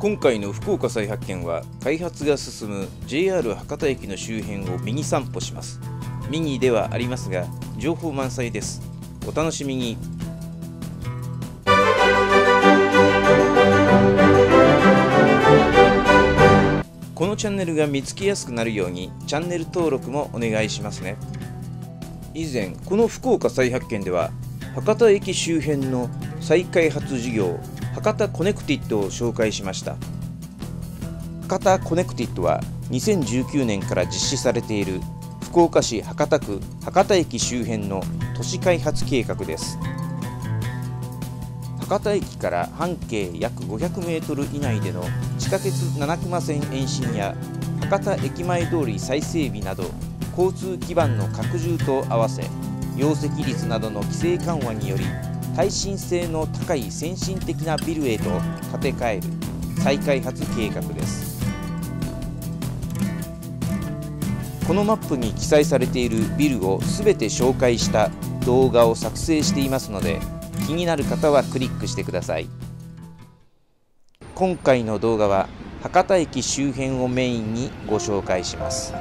今回の福岡再発見は、開発が進む JR 博多駅の周辺をミニ散歩します。ミニではありますが、情報満載です。お楽しみに。このチャンネルが見つけやすくなるように、チャンネル登録もお願いしますね。以前、この福岡再発見では、博多駅周辺の再開発事業、博多コネクティッドを紹介しました。博多コネクティッドは、2019年から実施されている福岡市博多区博多駅周辺の都市開発計画です。博多駅から半径約 500m 以内での地下鉄七隈線延伸や博多駅前通り再整備など、交通基盤の拡充と合わせ、容積率などの規制緩和により、耐震性の高い先進的なビルへと建て替える再開発計画です。このマップに記載されているビルをすべて紹介した動画を作成していますので、気になる方はクリックしてください。今回の動画は博多駅周辺をメインにご紹介します。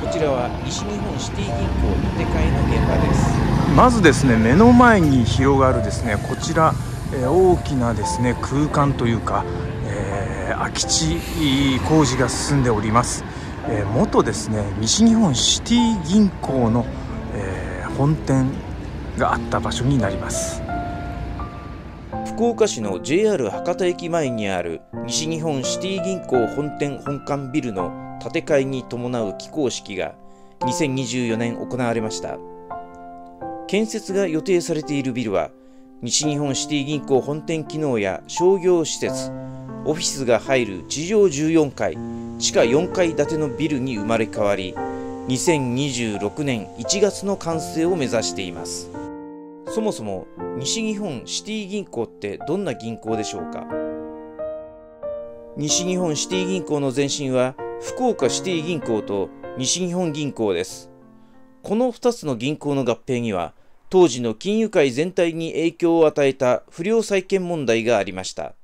こちらは西日本シティ銀行建て替えの現場です。まずですね、目の前に広がるですね、こちら大きなですね、空間というか、空き地工事が進んでおります。元ですね、西日本シティ銀行の、本店があった場所になります。福岡市の JR 博多駅前にある西日本シティ銀行本店本館ビルの建て替えに伴う起工式が2024年行われました。建設が予定されているビルは、西日本シティ銀行本店機能や商業施設、オフィスが入る地上14階、地下4階建てのビルに生まれ変わり、2026年1月の完成を目指しています。そもそも西日本シティ銀行ってどんな銀行でしょうか？西日本シティ銀行の前身は福岡シティ銀行と西日本銀行です。この2つの銀行の合併には、当時の金融界全体に影響を与えた不良債権問題がありました。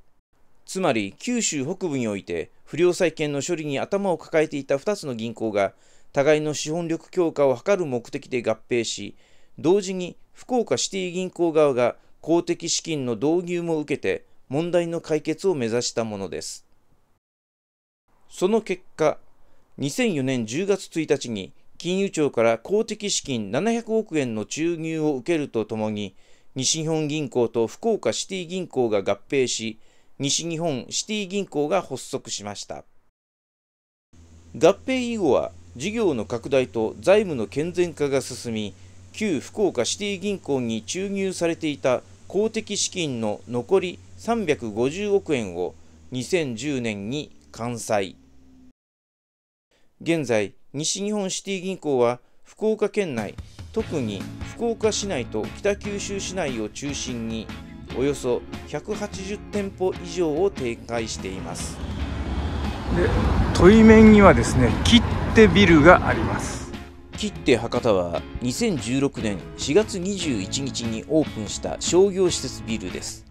つまり、九州北部において不良債権の処理に頭を抱えていた2つの銀行が、互いの資本力強化を図る目的で合併し、同時に福岡シティ銀行側が公的資金の導入も受けて、問題の解決を目指したものです。その結果、2004年10月1日に、金融庁から公的資金700億円の注入を受けるとともに、西日本銀行と福岡シティ銀行が合併し、西日本シティ銀行が発足しました。合併以後は、事業の拡大と財務の健全化が進み、旧福岡シティ銀行に注入されていた公的資金の残り350億円を2010年に完済。現在、西日本シティ銀行は福岡県内、特に福岡市内と北九州市内を中心に、およそ180店舗以上を展開しています。で、対面にはですね、切手ビルがあります。切手博多は2016年4月21日にオープンした商業施設ビルです。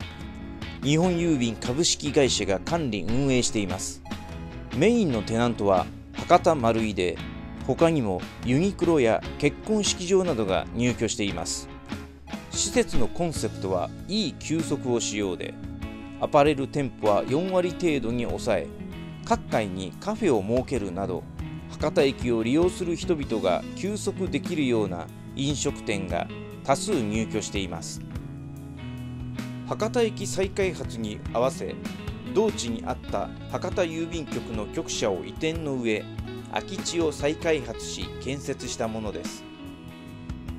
日本郵便株式会社が管理運営しています。メインのテナントは博多丸井で、他にもユニクロや結婚式場などが入居しています。施設のコンセプトは、いい休息をしようで、アパレル店舗は4割程度に抑え、各階にカフェを設けるなど、博多駅を利用する人々が休息できるような飲食店が多数入居しています。博多駅再開発に合わせ、同地にあった博多郵便局の局舎を移転の上、空き地を再開発し建設したものです。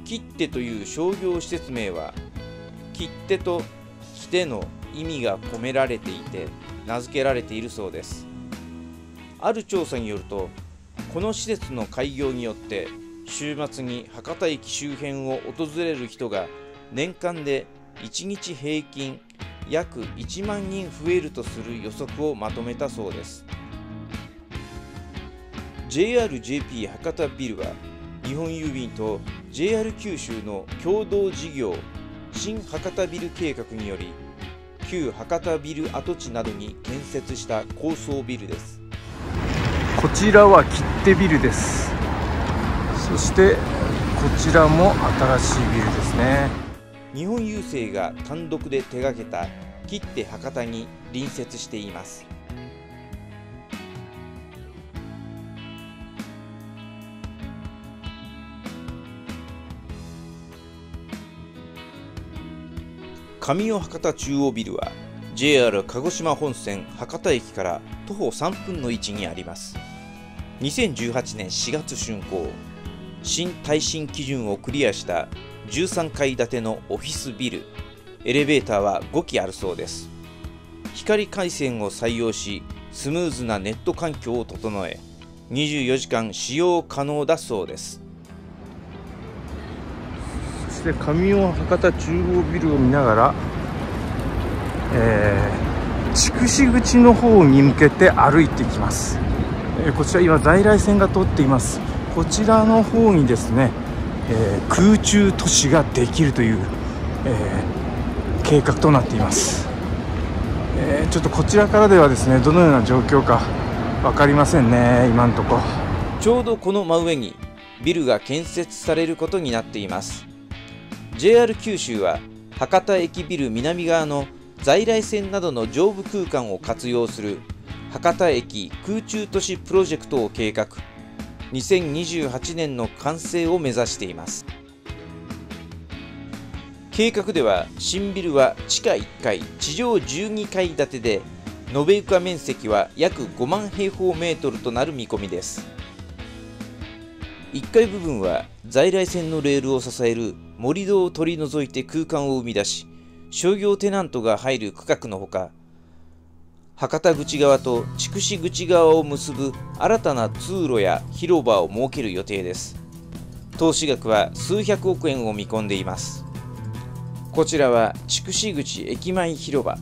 切手という商業施設名は、切手ときての意味が込められていて、名付けられているそうです。ある調査によると、この施設の開業によって、週末に博多駅周辺を訪れる人が年間で1日平均約1万人増えるとする予測をまとめたそうです。 JRJP 博多ビルは、日本郵便と JR 九州の共同事業新博多ビル計画により旧博多ビル跡地などに建設した高層ビルです。こちらは切手ビルです。そしてこちらも新しいビルですね。日本郵政が単独で手掛けた切手博多に隣接しています。上尾博多中央ビルは JR 鹿児島本線博多駅から徒歩3分の位置にあります。2018年4月竣工、新耐震基準をクリアした13階建てのオフィスビル、エレベーターは5基あるそうです。光回線を採用し、スムーズなネット環境を整え、24時間使用可能だそうです。で、上尾博多中央ビルを見ながら、筑紫口の方に向けて歩いていきます。こちら今在来線が通っています。こちらの方にですね、空中都市ができるという、計画となっています。ちょっとこちらからではですね、どのような状況か分かりませんね。今のところちょうどこの真上にビルが建設されることになっています。JR 九州は博多駅ビル南側の在来線などの上部空間を活用する博多駅空中都市プロジェクトを計画、2028年の完成を目指しています。計画では新ビルは地下1階地上12階建てで、延べ床面積は約5万平方メートルとなる見込みです。1階部分は在来線のレールを支える盛り土を取り除いて空間を生み出し、商業テナントが入る区画のほか、博多口側と筑紫口側を結ぶ新たな通路や広場を設ける予定です。投資額は数百億円を見込んでいます。こちらは筑紫口駅前広場。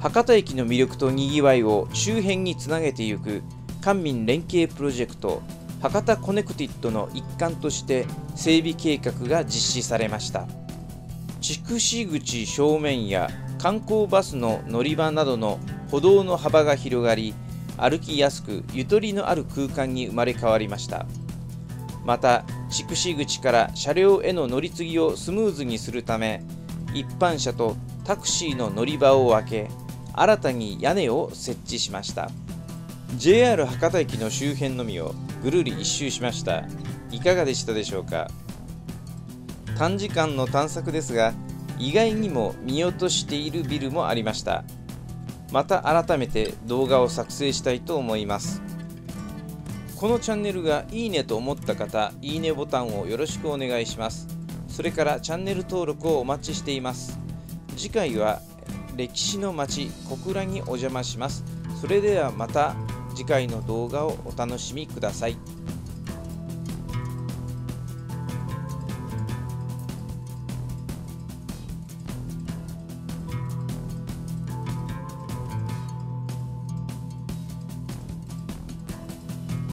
博多駅の魅力とにぎわいを周辺につなげてゆく官民連携プロジェクト博多コネクティッドの一環として整備計画が実施されました。筑紫口正面や観光バスの乗り場などの歩道の幅が広がり、歩きやすくゆとりのある空間に生まれ変わりました。また筑紫口から車両への乗り継ぎをスムーズにするため、一般車とタクシーの乗り場を分け、新たに屋根を設置しました。JR 博多駅の周辺のみをぐるり一周しました。いかがでしたでしょうか。短時間の探索ですが、意外にも見落としているビルもありました。また改めて動画を作成したいと思います。このチャンネルがいいねと思った方、いいねボタンをよろしくお願いします。それからチャンネル登録をお待ちしています。次回は歴史の街小倉にお邪魔します。それではまた次回の動画をお楽しみください。